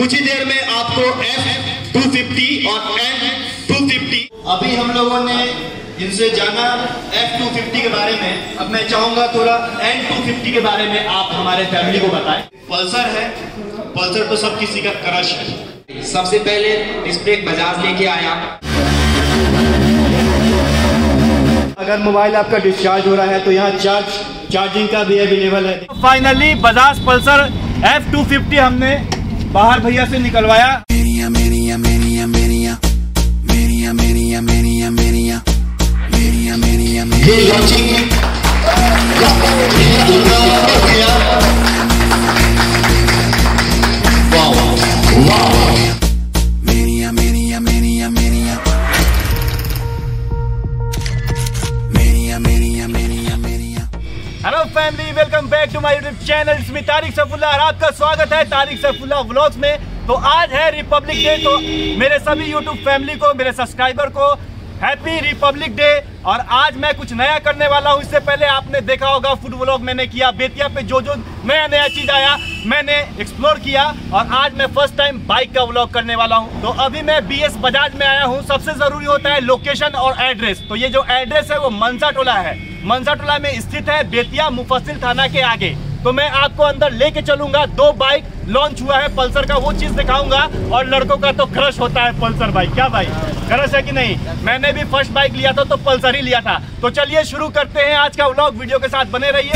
कुछ ही देर में आपको F250 और N250। अभी हम लोगों ने इनसे जाना F250 के बारे में, अब मैं चाहूंगा थोड़ा N250 के बारे में आप हमारे फैमिली को बताएं। पल्सर है, पल्सर तो सब किसी का क्रश है। सबसे पहले इस पे एक बजाज लेके आया। अगर मोबाइल आपका डिस्चार्ज हो रहा है तो यहाँ चार्जिंग का भी अवेलेबल है। फाइनली बजाज पल्सर F250 हमने बाहर भैया से निकलवाया। Hello family, welcome back to my YouTube channel. इसमें तारिक सफुल्ला और आपका स्वागत है तारिक सफुल्ला व्लॉग्स में। तो आज है रिपब्लिक डे, तो मेरे सभी यूट्यूब फैमिली को, मेरे सब्सक्राइबर को हैप्पी रिपब्लिक डे। और आज मैं कुछ नया करने वाला हूँ। इससे पहले आपने देखा होगा फूड व्लॉग मैंने किया, बेतिया पे जो जो नया नया चीज़ आया मैंने एक्सप्लोर किया। और आज मैं फर्स्ट टाइम बाइक का व्लॉग करने वाला हूँ। तो अभी मैं BS बजाज में आया हूँ। सबसे ज़रूरी होता है लोकेशन और एड्रेस। तो ये जो एड्रेस है वो मनसा टोला है, मनसा टोला में स्थित है, बेतिया मुफस्सिल थाना के आगे। तो मैं आपको अंदर लेके चलूंगा। 2 बाइक लॉन्च हुआ है पल्सर का, वो चीज़ दिखाऊंगा। और लड़कों का तो क्रश होता है पल्सर बाइक, क्या भाई क्रश है कि नहीं? मैंने भी फर्स्ट बाइक लिया था तो पल्सर ही लिया था। तो चलिए शुरू करते हैं आज का व्लॉग, वीडियो के साथ बने रहिए।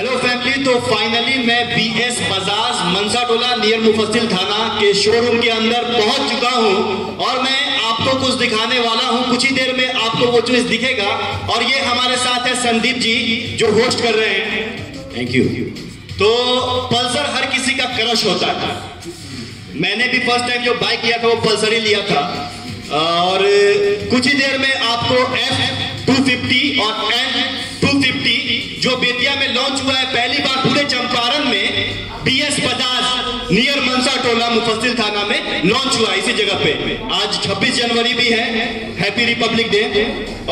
हेलो फैमिली, तो फाइनली मैं BS बजाज मनसा टोला नियर मुफस्सिल थाना के शोरूम के अंदर पहुंच चुका हूं। और मैं आपको कुछ दिखाने वाला हूं, कुछ ही देर में आपको वो चीज दिखेगा। और ये हमारे साथ है संदीप जी जो होस्ट कर रहे हैं, थैंक यू। तो पल्सर हर किसी का क्रश होता है। मैंने भी फर्स्ट टाइम जो बाइक लिया था वो पल्सर ही लिया था। और कुछ ही देर में आपको F250 और N250 जो बेतिया में लॉन्च हुआ है पहली बार पूरे चंपारण में, BS बजाज नियर मनसा टोला मुफस्सिल थाना में लॉन्च हुआ इसी जगह पे। आज 26 जनवरी भी है, हैप्पी रिपब्लिक डे।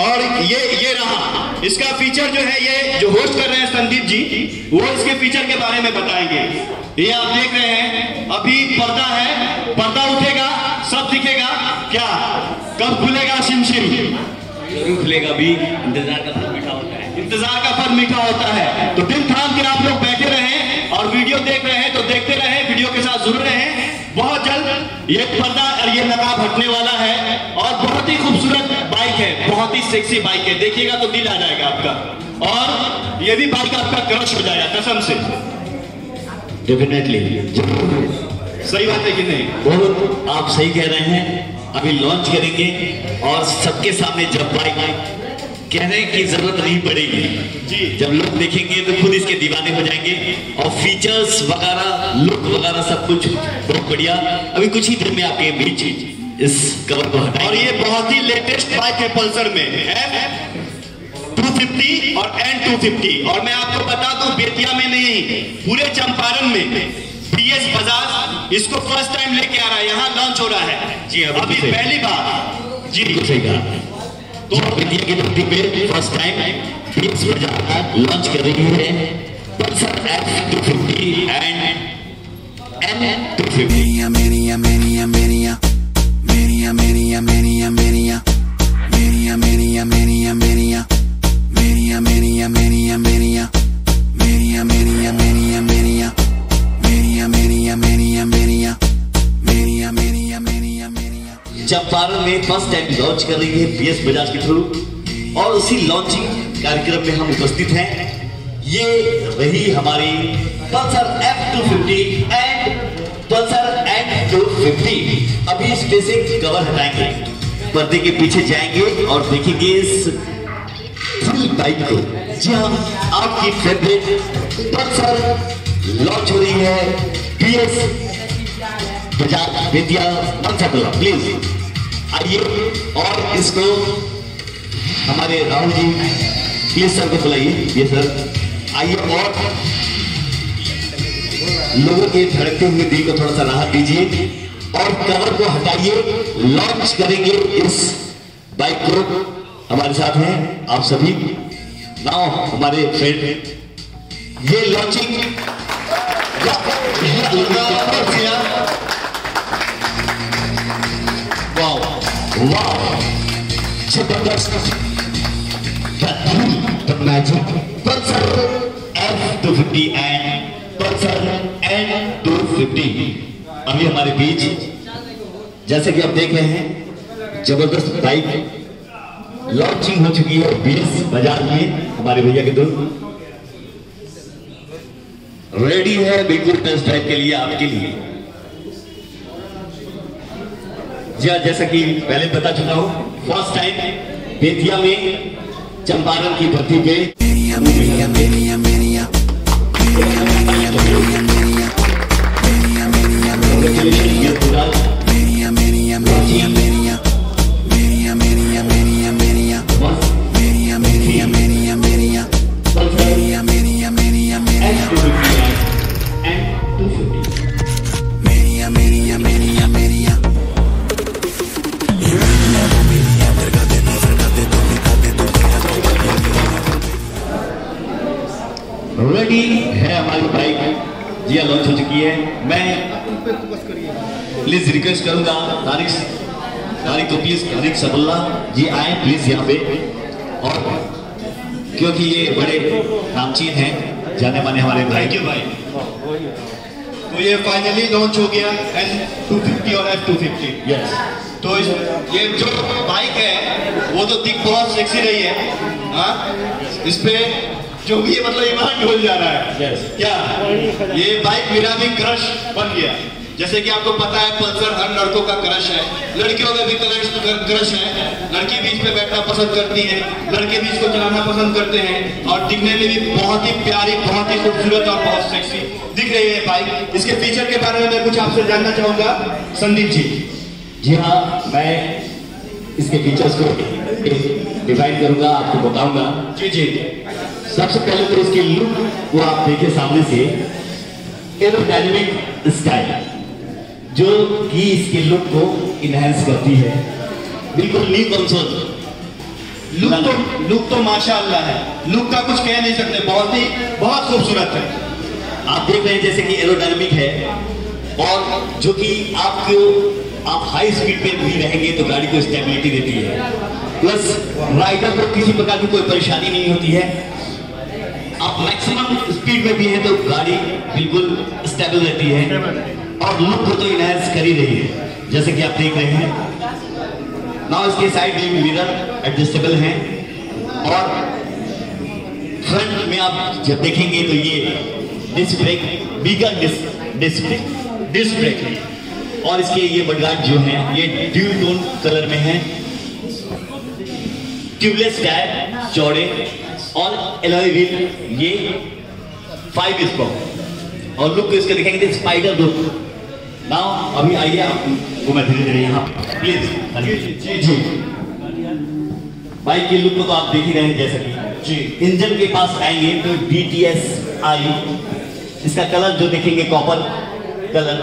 और ये रहा इसका फीचर जो है, ये जो होस्ट कर रहे हैं संदीप जी वो इसके फीचर के बारे में बताएंगे। ये आप देख रहे हैं अभी पर्दा है, पर्दा उठेगा सब दिखेगा। क्या कब खुलेगा शिमशिम? जरूर खुलेगा, भी इंतजार का फल मीठा होता है, इंतजार का फल मीठा होता है। तो दिन थाम के आप लोग बैठे रहे और वीडियो देख रहे हैं तो देखते रहे, वीडियो के साथ जुड़ रहे हैं। बहुत जल्द ये पर्दा और ये नकाब हटने वाला है और बहुत ही खूबसूरत बाइक है, बहुत ही सेक्सी बाइक है। देखिएगा तो दिल आ जाएगा आपका, और ये भी बाइक आपका क्रश हो जाएगा कसम से। डेफिनेटली सही बात है कि नहीं? बहुत आप सही कह रहे हैं। अभी लॉन्च करेंगे और सबके सामने जब बाइक कहने की जरूरत नहीं पड़ेगी जी, जब लोग देखेंगे तो खुद इसके दीवाने हो जाएंगे। और फीचर्स वगैरह, लुक वगैरह सब कुछ बहुत बढ़िया। अभी कुछ ही देर में आपके बीच इस कवर को हटाएंगे। और ये बहुत ही लेटेस्ट बाइक है पल्सर में, F250 और N250। और मैं आपको बता दूं बेतिया में नहीं पूरे चंपारण में BS बजाज इसको फर्स्ट टाइम लेके आ रहा है, यहाँ लॉन्च हो रहा है जी अभी पहली बार जी। तो बेतिया की धरती पे first time BS Bajaj launch कर रही है Pulsar F250 and N250। Champaran में फर्स्ट टाइम लॉन्च कर रही है BS बजाज के थ्रू, और उसी लॉन्चिंग कार्यक्रम में हम उपस्थित हैं। ये रही हमारी Pulsar F250 and Pulsar N250। अभी इस पे से कवर हटाएंगे, पर्दे के पीछे जाएंगे और देखेंगे इस फुल बाइक को। जी हाँ, आपकी फेवरेट पल्सर लॉन्च हो रही है BS बजाज बेतिया मनसा टोला प्लीज आइए और इसको हमारे राहुल जी प्लीज सर को बुलाइए। ये सर आइए और लोगों के धड़कते हुए दिल को थोड़ा सा राहत दीजिए और कवर को हटाइए। लॉन्च करेंगे इस बाइक को। हमारे साथ हैं आप सभी नाव हमारे फ्रेंड। ये launching F250 and Pulsar N250 अभी हमारे बीच, जैसे कि आप देख रहे हैं जबरदस्त बाइक लॉन्चिंग हो चुकी है 20 बाजार में। हमारे भैया के दोस्त रेडी है बिल्कुल टेस्ट ड्राइव के लिए आपके लिए। जी हाँ, जैसा कि पहले बता चुका हूं, फर्स्ट टाइम बेतिया में चंपारण की भर्ती पे रेडी है हमारी बाइक। जी लॉन्च हो चुकी है। मैं प्लीज रिक्वेस्ट करूंगा तारिक को, प्लीज तारिक सफुल्ला जी आए प्लीज यहाँ पे, और क्योंकि ये बड़े नामचीन हैं, जाने माने हमारे भाई। तो ये फाइनली लॉन्च हो गया N250 और F250। यस, तो ये जो बाइक है वो तो दिख बहुत सेक्सी रही है। हाँ, इस पे जो भी ये मतलब ईमान ढोल जा रहा है। yes. क्या ये बाइक मेरा भी क्रश बन गया। जैसे कि आपको पता है पल्सर हर लड़कों का क्रश है, लड़कियों का भी क्रश है। लड़की बीच में बैठना पसंद करती है, लड़के बीच को चलाना पसंद करते हैं, और दिखने में भी बहुत ही प्यारी, बहुत ही खूबसूरत और बहुत सेक्सी दिख रही है बाइक। इसके फीचर के बारे में मैं कुछ आपसे जानना चाहूंगा संदीप जी। जी हाँ, मैं इसके फीचर्स को डिफाइन करूंगा, आपको बताऊंगा। जी जी, सबसे पहले तो इसकी लुक को आप देखिए सामने से, एरोडायनेमिक स्टाइल जो कि इसके लुक को इनहेंस करती है। बिल्कुल न्यू कंसोल लुक तो माशाल्लाह है। लुक का कुछ कह नहीं सकते, बहुत खूबसूरत है। आप देख रहे हैं जैसे कि एरोडायनेमिक है, और जो कि आपको आप हाई स्पीड पे भी रहेंगे तो गाड़ी को स्टेबिलिटी देती है। प्लस राइडर को किसी प्रकार की कोई परेशानी नहीं होती है। आप मैक्सिमम स्पीड में भी है तो गाड़ी बिल्कुल स्टेबल रहती है, और लुक को तो इनहेंस कर ही रही है जैसे कि आप देख रहे हैं। ना इसके साइड में मिरर एडजस्टेबल हैं, और फ्रंट में आप जब देखेंगे तो ये disc brake, bigger disc brake है। और इसके ये बजाज जो है ये ड्यू टोन कलर में है, ट्यूबलेस टायर चौड़े, और एलॉय व्हील ये 5 स्पॉक, और लुक इसके दिखेंगे स्पाइडर लुक। नाउ अभी आइए आपको मैं धीरे धीरे यहाँ प्लीज। जी जी, बाइक के लुक को तो आप देख ही रहे हैं। जैसा कि जी इंजन के पास आएंगे तो DTSI इसका कलर जो देखेंगे कॉपर कलर,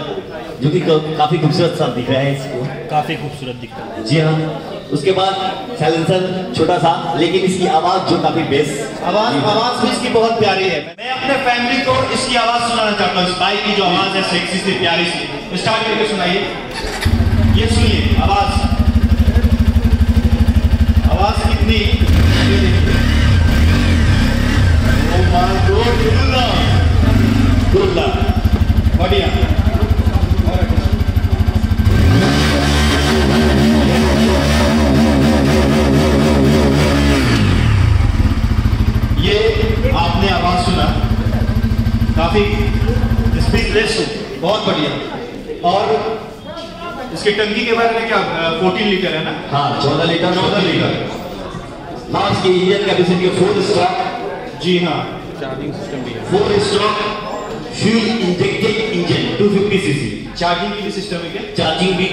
जो कि काफी खूबसूरत सा दिख रहा है, इसको काफी खूबसूरत दिख रहा है। जी हाँ, उसके बाद साइलेंसर छोटा सा, लेकिन इसकी आवाज जो काफी बेस आवाज भी इसकी बहुत प्यारी है। मैं अपने फैमिली को इसकी आवाज सुनाना चाहता हूँ। इस बाइक की जो आवाज है सेक्सी से प्यारी सी, स्टार्ट करके सुनाइए। ये सुनिए आवाज कितनी बढ़िया। ये आपने आवाज सुना, काफी स्पीडलेस, बहुत बढ़िया। और इसके टंकी के बारे में क्या 14 लीटर है ना? हाँ, 14 लीटर। लास्ट की इंजन कैपेसिटी 4 स्ट्रोक। जी हाँ, चार्जिंग सिस्टम भी है 4 stroke fuel injected engine 250 CC. Charging की सिस्टम है क्या? चार्जिंग भी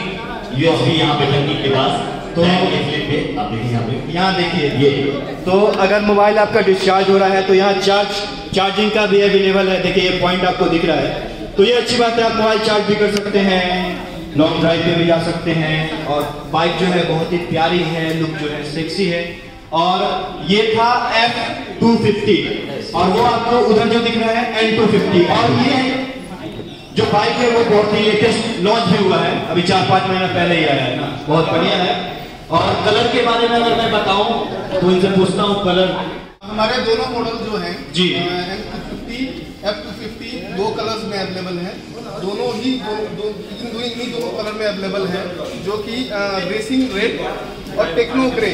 USB यहाँ पे टंकी के पास, तो आप देखिए यहाँ पे, यहाँ देखिए ये। तो अगर मोबाइल आपका डिस्चार्ज हो रहा है तो यहाँ चार्जिंग का भी अवेलेबल है। देखिए ये पॉइंट आपको दिख रहा है, तो ये अच्छी बात है, आप मोबाइल चार्ज भी कर सकते हैं, लॉन्ग ड्राइव पे भी जा सकते हैं। और बाइक जो है बहुत ही प्यारी है, लुक जो है सेक्सी है। और ये था F250 और वो आपको उधर जो दिख रहा है N250। और ये जो बाइक है वो बहुत ही लेटेस्ट लॉन्च भी हुआ है, अभी 4-5 महीना पहले ही आया है ना, बहुत बढ़िया है। और कलर के बारे में अगर मैं बताऊं तो इनसे पूछता हूं, कलर हमारे दोनों मॉडल जो हैं जी N250 F250 दो कलर्स में अवेलेबल है, दोनों ही दोनों कलर में अवेलेबल है, जो कि रेसिंग रेड और techno grey.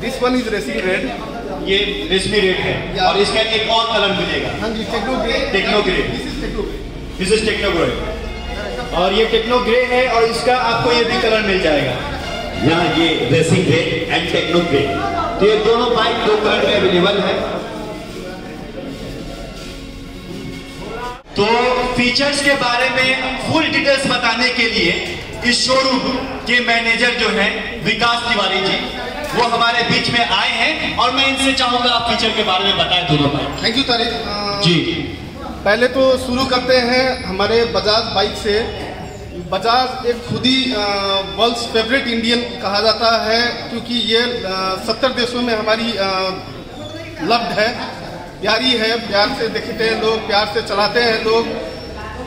This one is racing red, ये रेसमी रेड है, और इसका एक और कलर मिलेगा। हाँ जी, techno grey, this is techno grey, और ये टेक्नो ग्रे है, और इसका आपको ये भी कलर मिल जाएगा। यहाँ ये racing red and techno grey, तो ये दोनों बाइक दो कलर में अवेलेबल है। तो फीचर्स के बारे में फुल डिटेल्स बताने के लिए इस शोरूम के मैनेजर जो है विकास तिवारी जी, वो हमारे बीच में आए हैं, और मैं इनसे चाहूंगा आप फीचर के बारे में बताएं दोनों भाई। Thank you Tariq ji. पहले तो शुरू करते हैं हमारे बजाज बाइक से। बजाज एक खुद ही वर्ल्ड फेवरेट इंडियन कहा जाता है, क्योंकि ये 70 देशों में हमारी लव्ड है, प्यारी है, प्यार से देखते हैं लोग, प्यार से चलाते हैं लोग,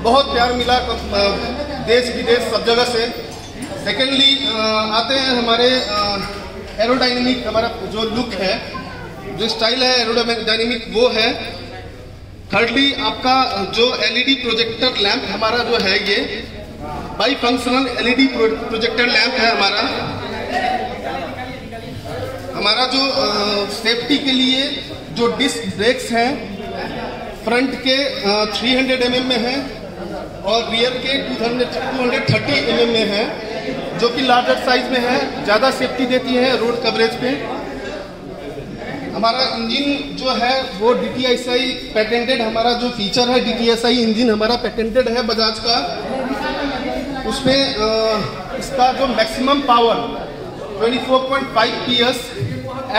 बहुत प्यार मिला देश विदेश सब जगह से। सेकेंडली आते हैं हमारे एरोडाइनमिक, हमारा जो लुक है, जो स्टाइल है एरोडाइनमिक वो है। थर्डली आपका जो LED प्रोजेक्टर लैंप हमारा जो है, ये by functional LED projector lamp है हमारा। हमारा जो सेफ्टी के लिए जो डिस्क ब्रेक्स हैं, फ्रंट के 300 mm में है और रियर के 230 mm में है, जो कि लार्जर साइज में है, ज़्यादा सेफ्टी देती है रोड कवरेज पे। हमारा इंजन जो है वो DTSI पेटेंटेड, हमारा जो फीचर है DTSI इंजन हमारा पेटेंटेड है बजाज का। उसमें इसका जो maximum power 24.5 PS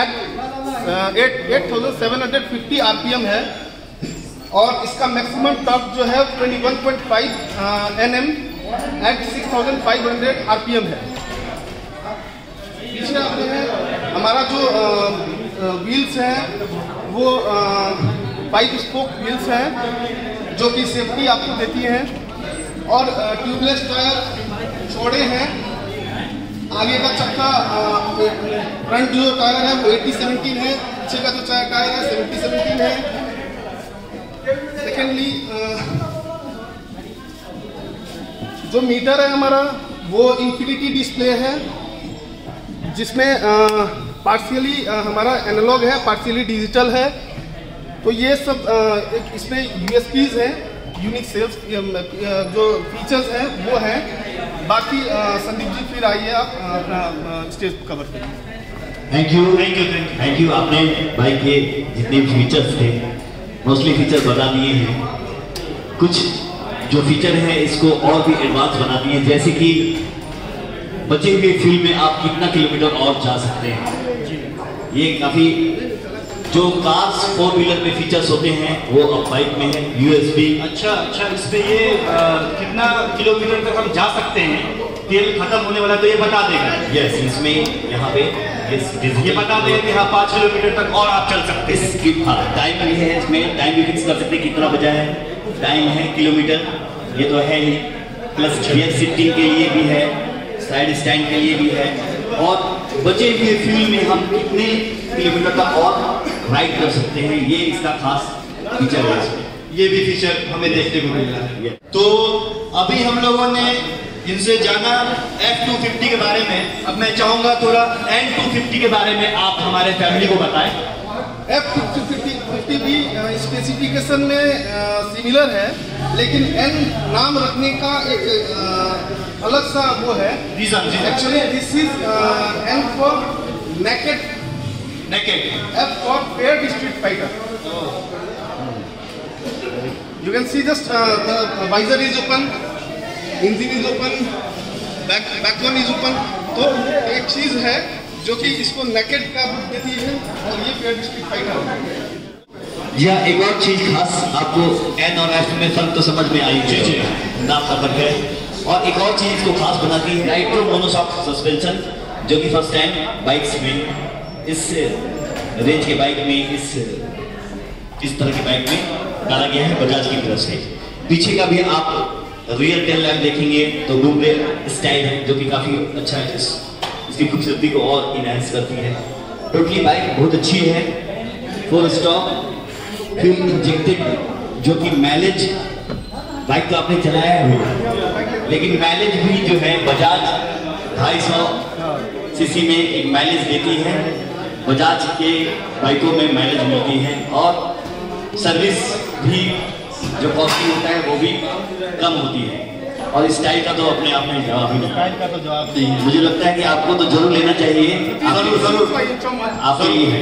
at 8750 RPM है, और इसका मैक्सिमम टॉर्क जो है 21.5 Nm एट 6500 RPM है। पीछे आते हैं हमारा जो व्हील्स हैं वो 5 स्पोक व्हील्स हैं, जो कि सेफ्टी आपको देती है, और ट्यूबलेस टायर छोड़े हैं। आगे का चक्का फ्रंट जो टायर है वो 80-17 है, पीछे का जो टायर है 70-17 है। सेकेंडली जो मीटर है हमारा वो इंफिनिटी डिस्प्ले है, जिसमें पार्शियली हमारा एनालॉग है, पार्शियली डिजिटल है। तो ये सब इसमें USPs हैं, यूनिक सेल्स जो फीचर्स हैं वो हैं। बाकी संदीप जी फिर आइए आप स्टेज कवर करें। Thank you. आपने भाई के जितने फीचर्स थे मोस्टली फीचर्स बता दिए हैं, कुछ जो फीचर है इसको और भी एडवांस बना दिए, जैसे कि बचे हुए फ्यूल में आप कितना किलोमीटर और जा सकते हैं, ये काफ़ी जो कार्स 4 व्हीलर में फीचर्स होते हैं वो अब बाइक में है। USB अच्छा, इसमें ये कितना किलोमीटर तक हम जा सकते हैं, तेल खत्म होने वाला तो ये बता देगा। यस, इसमें यहाँ पे ये बता देगा कि हाँ 5 किलोमीटर तक और आप चल सकते हैं। टाइम भी है इसमें, टाइम भी फिक्स कर सकते हैं कितना बजा है, टाइम है किलोमीटर, ये तो है ही, प्लस रियर सीटिंग के लिए भी है, साइड स्टैंड के लिए भी है, और बचे हुए फ्यूल में हम कितने किलोमीटर का और राइड कर सकते हैं, ये इसका खास फीचर है। ये भी फीचर हमें देखने को मिल रहा है। तो अभी हम लोगों ने इनसे जाना F250 के बारे में, अब मैं चाहूँगा थोड़ा N250 के बारे में आप हमारे फैमिली को बताएं। F250 भी स्पेसिफिकेशन में सिमिलर है, लेकिन N नाम रखने का एक अलग सा वो है reason. Actually this is N for naked, F for fair street fighter. You can see just visor is open, engine is open, backbone is open. तो एक चीज है जो कि इसको नेकेड का बुक देती है और ये फेयर डिस्ट्रिक्ट है। या एक और चीज खास आपको एन और एफ में फर्क तो समझ में आई है, नाम का फर्क है। और एक और चीज को खास बनाती है नाइट्रो मोनोशॉक सस्पेंशन, जो कि फर्स्ट टाइम बाइक्स में इस रेंज के बाइक में इस तरह के बाइक में डाला गया है बजाज की तरफ से। पीछे का भी आप रियर टेल लैंप देखेंगे तो डुबे स्टाइल है जो कि काफ़ी अच्छा है, इसकी खूबसूरती को और इनहेंस करती है। टोटली बाइक बहुत अच्छी है। 4 स्टॉक फ्यूल इंजेक्टेड जो कि माइलेज, बाइक तो आपने चलाया है लेकिन माइलेज भी जो है बजाज 250 सीसी में एक माइलेज देती है। बजाज के बाइकों में माइलेज मिलती है और सर्विस भी जो कॉस्टिंग होता है वो भी कम होती है। और इस स्टाइल का तो अपने आप में जवाब ही नहीं है, मुझे लगता है कि आपको तो जरूर लेना चाहिए। जरूर जरूर आप ही है,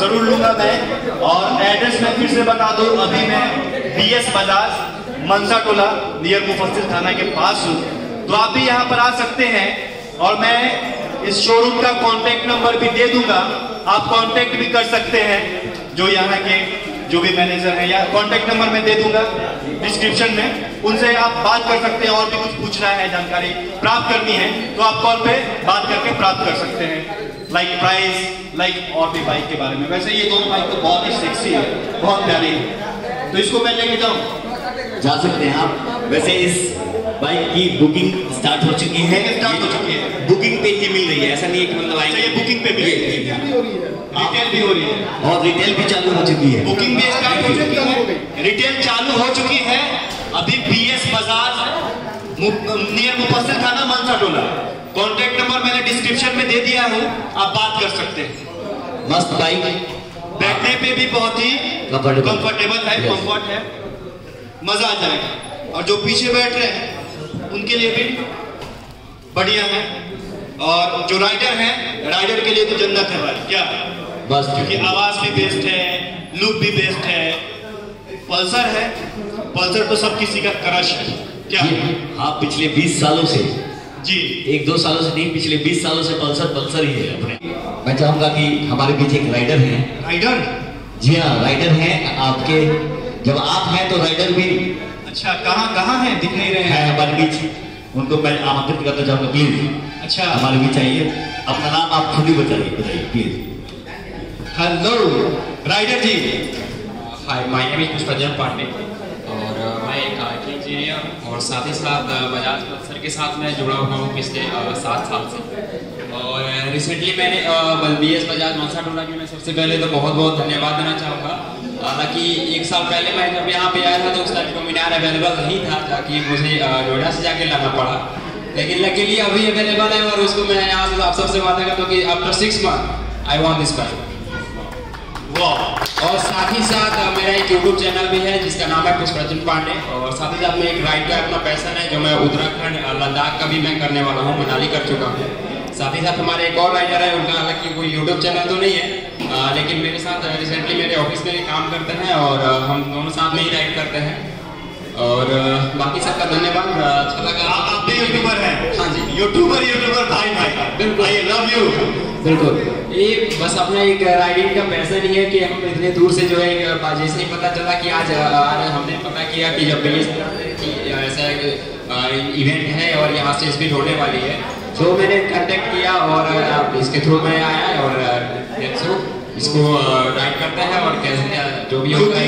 जरूर लूँगा मैं। और एड्रेस मैं फिर से बता दूँ, अभी मैं BS बजाज मनसा टोला नियर मुफस्सिल थाना के पास हूँ, तो आप भी यहाँ पर आ सकते हैं। और मैं इस शोरूम का कॉन्टैक्ट नंबर भी दे दूँगा, आप कॉन्टैक्ट भी कर सकते हैं। जो यहाँ के जो भी मैनेजर है या कॉन्टैक्ट नंबर मैं दे दूंगा डिस्क्रिप्शन में, उनसे आप बात कर सकते हैं। और भी कुछ पूछना है, जानकारी प्राप्त करनी है तो आप कॉल पे बात करके प्राप्त कर सकते हैं, लाइक प्राइस, लाइक और भी बाइक के बारे में। वैसे ये दोनों बाइक तो बहुत ही सेक्सी है, बहुत प्यारी है, तो इसको मैं लेके जाऊँ, जा सकते हैं आप। वैसे इस बाइक की बुकिंग स्टार्ट हो चुकी है, बुकिंग पे ही मिल रही है, ऐसा नहीं है कि मतलब आएंगे बुकिंग पे मिल रही है, रिटेल भी हो रही है और रिटेल भी चालू हो चुकी है, बुकिंग भी स्टार्ट हो चुकी है, रिटेल चालू हो चुकी है। अभी BS बाजार नियर मुफस्सिल थाना मनसा टोला, कॉन्टैक्ट नंबर मैंने डिस्क्रिप्शन में दे दिया है, आप बात कर सकते हैं। मस्त बाइक, बैठने पे भी बहुत ही कंफर्टेबल है, कंफर्ट है, मजा आ जाएगा। और जो पीछे बैठ रहे हैं उनके लिए भी बढ़िया है, और जो राइडर है, राइडर के लिए तो जन्नत है भाई, क्या बस, क्योंकि आवाज भी बेस्ट है, लुक भी बेस्ट है। पल्सर है, पल्सर तो सब किसी का क्रश है, क्या हाँ। पिछले 20 सालों से जी, 1-2 सालों से नहीं, पिछले 20 सालों से पल्सर पल्सर ही है अपने। मैं चाहूँगा कि हमारे बीच एक राइडर है, राइडर जी हाँ, राइडर है आपके, जब आप हैं तो राइडर भी अच्छा कहाँ है, दिख नहीं रहे हैं हमारे बीच, उनको मैं आमंत्रित करना चाहूँगा प्लीज। अच्छा हमारे भी चाहिए, अपना नाम आप खुद ही बताइए please. Hello rider ji, hi my name is Pushp Rajan Pandey और मैं एक आईटी इंजीनियर और साथ ही साथ बजाज पल्सर के साथ मैं जुड़ा हुआ हूँ पिछले 7 साल से। और रिसेंटली मैंने BS बजाज मनसा टोला की मैं सबसे पहले तो बहुत धन्यवाद देना चाहूँगा। हालांकि 1 साल पहले मैं जब यहाँ पे आया था तो उस टाइम डोमिनार अवेलेबल नहीं था, ताकि मुझे नोएडा से जाके लाना पड़ा, लेकिन लकीली अभी अवेलेबल है। और उसको मैं यहाँ से आप सबसे वादा करता हूँ कि after 6 month I want this bike, वाह। और साथ ही साथ मेरा एक YouTube चैनल भी है जिसका नाम है पुष्प रजन पांडे, और साथ ही साथ मैं एक राइड का अपना पैसन है जो मैं उत्तराखंड लद्दाख का भी मैं करने वाला हूँ, मनाली कर चुका हूँ। साथ ही साथ हमारे एक और राइडर है, उनका हालांकि कोई YouTube चैनल तो नहीं है, लेकिन मेरे साथ रिसेंटली मेरे ऑफिस में काम करते हैं और हम दोनों साथ में ही राइड करते हैं। और बाकी सबका धन्यवाद, अच्छा लगा। आप भी यूट्यूबर हैं? हाँ जी, यूट्यूबर भाई बिल्कुल, आई लव यू बिल्कुल। ये बस अपना एक राइडिंग का पैसा नहीं है कि हम इतने दूर से जो है, जैसे ही पता चला कि आज हमने पता किया कि जब ऐसा इवेंट है और यहाँ से स्पीड होने वाली है, तो मैंने कॉन्टेक्ट किया और इसके थ्रू मैं आया और इसको राइड करते हैं। और कैसे जो भी होगा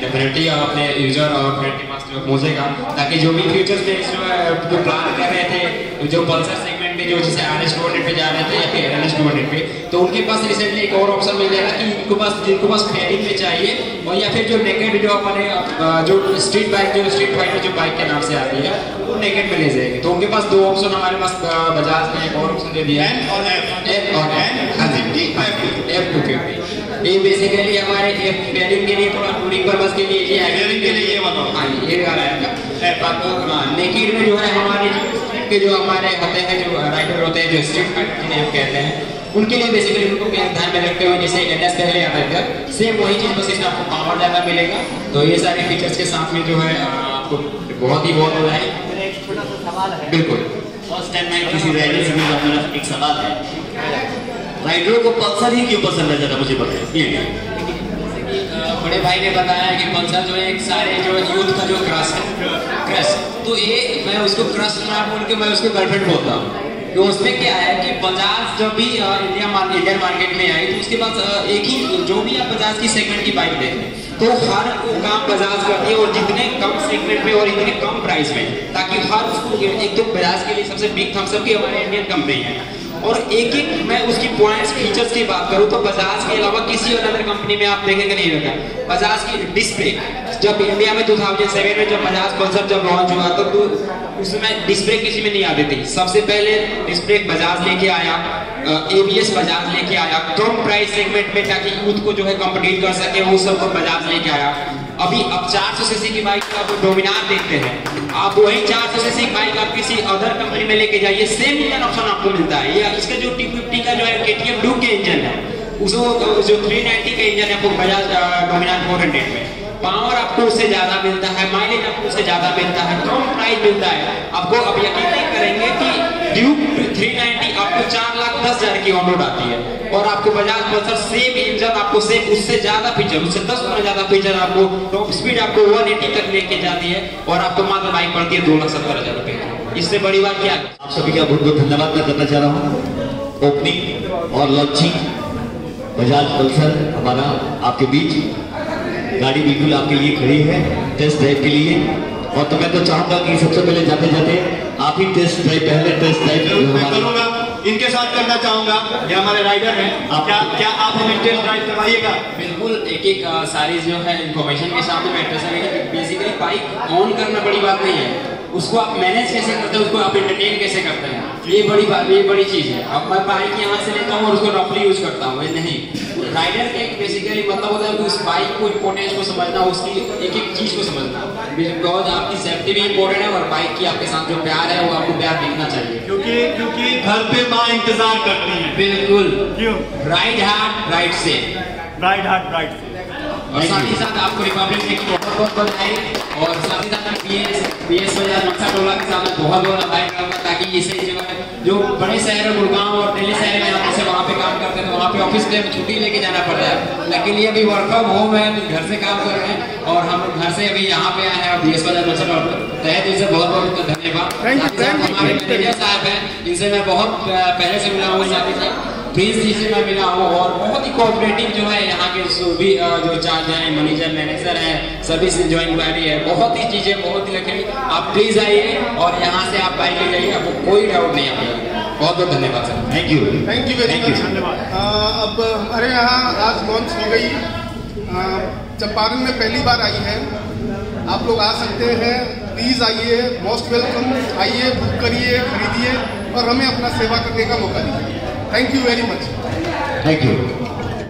डेफिनेटली अपने यूजर और फ्रेंड के पास पहुँचेगा, ताकि जो भी फ्यूचर्स में जो प्लान कर रहे थे, जो पल्सर सेगमेंट में जो जैसे RS 200 पे जा रहे थे या फिर NS 200 पे, तो उनके पास रिसेंटली एक और ऑप्शन मिल जाएगा कि जिनको पास फेयरिंग में चाहिए और या फिर जो नेकेड जो अपने जो स्ट्रीट बाइक, जो स्ट्रीट फाइटर जो बाइक के नाम से आती है, वो नेकेड में ले जाएंगे। तो उनके पास 2 ऑप्शन हमारे पास बजाज ने एक और ऑप्शन दे दिया है F250। ये बेसिकली हमारे फेयरिंग के लिए, थोड़ा टूरिंग पर्पस के लिए, ये फेयरिंग के लिए ये वाला है। नेकेड में जो है हमारे के जो हमारे होते हैं, जो राइडर होते हैं, जो स्ट्रीट फाइटर जिन्हें हम कहते हैं, उनके लिए बेसिकली उनको ध्यान में रखते हुए जैसे NS पहले आता था, सेम वही चीज़ बस इसमें आपको पावर ज़्यादा मिलेगा। तो ये सारे फीचर्स के साथ में जो है आपको बहुत ही बहुत हो रहा है। सवाल है, बिल्कुल फर्स्ट टाइम मैं किसी रैली से मिला, मेरा एक सवाल है, राइडरों को पल्सर ही क्यों पसंद है ज़रा मुझे बताइए। बड़े भाई ने बताया कि पल्सर जो है एक सारे जो यूथ का जो क्रश है, तो ये मैं उसको क्रश ना बोल के मैं उसको गर्लफ्रेंड बोलता हूँ। तो उसमें क्या है कि बजाज जब भी इंडियन मार्केट में आई तो उसके बाद एक ही जो भी आप बजाज की सेगमेंट की बाइक देखें तो हर वो काम बजाज करती है, और जितने कम सेगमेंट में और इतने कम प्राइस में, ताकि हर उसको एक तो बजाज के लिए सबसे बिग थम्स अप की हमारे इंडियन कंपनी है। और एक एक मैं उसकी पॉइंट्स फीचर्स की बात करूँ तो बजाज के अलावा किसी और अदर कंपनी में आप देखेंगे नहीं रखा। बजाज की डिस्प्ले जब इंडिया में 2007 में जब बजाज पल्सर जब लॉन्च हुआ तो उसमें डिस्प्ले किसी में नहीं आती थी। सबसे पहले डिस्प्ले बजाज लेके आया, एबीएस बजाज लेके आया कम प्राइस सेगमेंट में, ताकि यूथ को जो है कॉम्पिटिट कर सके, वो सबको बजाज लेके आया। अभी अब 400 सीसी की बाइक आप डोमिनार देखते हैं, आप वही 400 सीसी बाइक आप किसी अदर कंपनी में लेके जाइए, सेम इंजन ऑप्शन आपको मिलता है। या इसका जो T50 का जो है KTM Duke के इंजन है, उसको जो 390 का इंजन है वो बजाज डोमिनार 400 में पावर आपको उससे ज्यादा मिलता है, माइलेज आपको उससे ज्यादा मिलता है, कम प्राइस मिलता है आपको। अब यकीन नहीं करेंगे कि ड्यूक 390 आपको 4,10,000 की ऑन रोड आती है, और आपको बजाज पल्सर सेम इंजन आपको सेम उससे ज्यादा फीचर, उससे 10 गुना ज्यादा फीचर, आपको टॉप स्पीड आपको 180 तक लेके जाती है, और आपको मात्र बाइक पड़ती है 2,70,000 रुपये। इससे बड़ी बात क्या है। आप सभी का बहुत बहुत धन्यवाद मैं करना चाह रहा हूँ। ओपनिंग और लॉन्चिंग बजाज पल्सर हमारा आपके बीच, गाड़ी बिल्कुल आपके लिए खड़ी है टेस्ट ड्राइव के लिए। और तो मैं तो चाहूँगा कि सबसे पहले जाते जाते आप ही टेस्ट ड्राइव इनके साथ करना चाहूँगा। ये हमारे राइडर हैं, क्या आप हमें टेस्ट ड्राइव करवाइएगा। बिल्कुल एक एक सारी जो है इन्फॉर्मेशन के साथ में एड्रेस करेंगे। बेसिकली बाइक ऑन करना बड़ी बात नहीं है, उसको आप मैनेज कैसे करते हैं, उसको आप एंटरटेन कैसे करते हैं, ये बड़ी बात, ये बड़ी चीज़ है। अब मैं बाइक यहाँ से लेता हूँ और उसको रफली यूज़ करता हूँ, ये नहीं। राइडर का एक बेसिकली मतलब होता है कि उस बाइक को इम्पोर्टेंस को समझना, उसकी एक एक चीज़ को समझना, बिकॉज आपकी सेफ्टी भी इम्पोर्टेंट है और बाइक की आपके साथ जो प्यार है वो आपको प्यार देखना चाहिए, क्योंकि घर पे माँ इंतजार करती है। बिल्कुल, क्यों राइड हार्ड राइड से, राइड हार्ड राइड से। और साथ ही साथ आपको रिपब्लिक डे की बहुत बहुत बधाई, और साथ ही साथ PS बजाज मनसा टोला के साथ बहुत बहुत बधाई करूँगा, ताकि इसे जो बड़े शहर गुड़गांव और दिल्ली शहर में आप वहाँ पे काम करते हैं तो वहाँ पे ऑफिस में छुट्टी लेके जाना पड़ता है, लेकिन ये अभी वर्क फ्रॉम होम है, घर से काम कर रहे हैं, और हम घर से अभी यहाँ पे आए हैं। और PS बजाज मनसा टोला तहत इनसे बहुत बहुत धन्यवाद। हमारे मैनेजर साहब हैं, इनसे मैं बहुत पहले से मिला हूँ, साथ ही साथ प्रिंस जी से मैं मिला हूँ, और बहुत ही कोऑपरेटिव जो है यहाँ के भी जो चार्ज हैं, मैनेजर है, सर्विस जो इंक्वायरी है, बहुत ही चीज़ें बहुत ही लगी। आप प्लीज़ आइए और यहाँ से आप बाइक ले जाइए, आपको कोई डाउट नहीं आएगा। बहुत बहुत धन्यवाद sir, thank you very much, धन्यवाद। अब हमारे यहाँ आज लॉन्च हो गई, चंपारण में पहली बार आई है, आप लोग आ सकते हैं, प्लीज़ आइए, मोस्ट वेलकम, आइए, बुक करिए, खरीदिए, और हमें अपना सेवा करने का मौका दीजिए। Thank you very much. Thank you.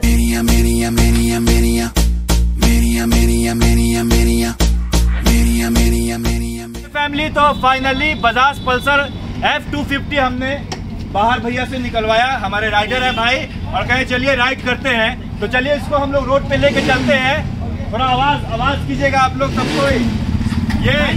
Mania, mania, mania, mania, mania, mania, mania, mania, mania, mania, mania. Family तो finally बजाज पल्सर F250 हमने बाहर भैया से निकलवाया, हमारे राइडर है भाई, और कहे चलिए राइड करते हैं, तो चलिए इसको हम लोग रोड पे लेके चलते हैं। थोड़ा आवाज कीजिएगा आप लोग सबको, ये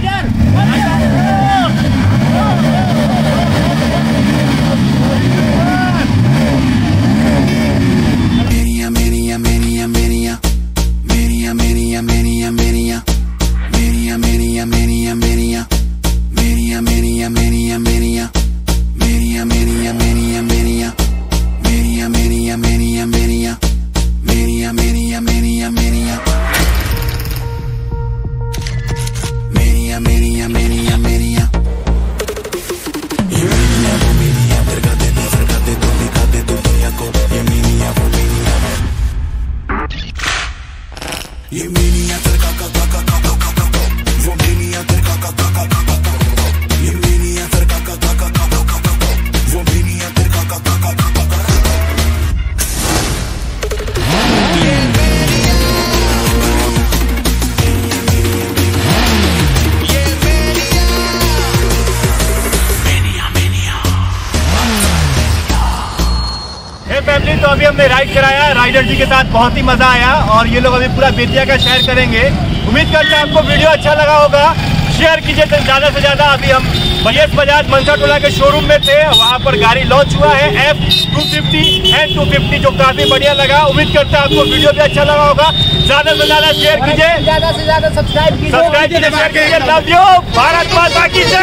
राइड कराया राइडर जी के साथ, बहुत ही मजा आया, और ये लोग अभी पूरा बेतिया का शहर करेंगे। उम्मीद करते हैं आपको वीडियो अच्छा लगा होगा, शेयर कीजिए तो ज़्यादा से ज़्यादा। अभी हम बजाज मनसा टोला के शोरूम में थे, वहाँ पर गाड़ी लॉन्च हुआ है F250 N250 जो काफी बढ़िया लगा। उम्मीद करता है आपको वीडियो भी अच्छा लगा होगा। ज्यादा से ज्यादा शेयर कीजिए, ज्यादा से ज्यादा सब्सक्राइब कीजिए। भारत माता की जय।